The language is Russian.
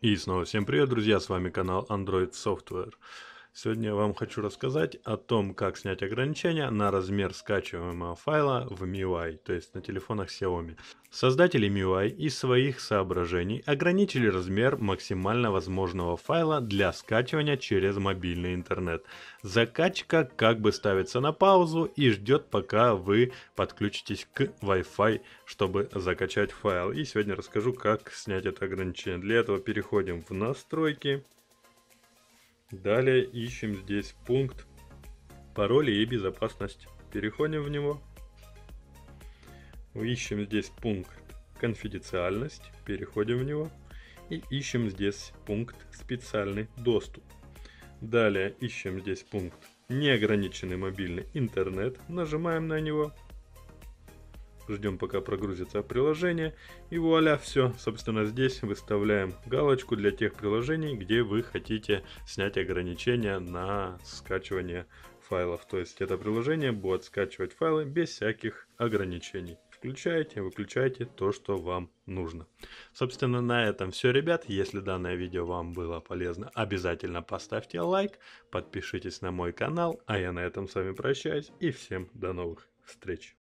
И снова всем привет, друзья, с вами канал Android Software. Сегодня я вам хочу рассказать о том, как снять ограничения на размер скачиваемого файла в MIUI, то есть на телефонах Xiaomi. Создатели MIUI из своих соображений ограничили размер максимально возможного файла для скачивания через мобильный интернет. Закачка как бы ставится на паузу и ждет, пока вы подключитесь к Wi-Fi, чтобы закачать файл. И сегодня расскажу, как снять это ограничение. Для этого переходим в настройки. Далее ищем здесь пункт пароли и безопасность. Переходим в него. Ищем здесь пункт конфиденциальность. Переходим в него. И ищем здесь пункт специальный доступ. Далее ищем здесь пункт неограниченный мобильный интернет. Нажимаем на него. Ждем, пока прогрузится приложение. И вуаля, все. Собственно, здесь выставляем галочку для тех приложений, где вы хотите снять ограничения на скачивание файлов. То есть это приложение будет скачивать файлы без всяких ограничений. Включаете, выключаете то, что вам нужно. Собственно, на этом все, ребят. Если данное видео вам было полезно, обязательно поставьте лайк, подпишитесь на мой канал. А я на этом с вами прощаюсь и всем до новых встреч.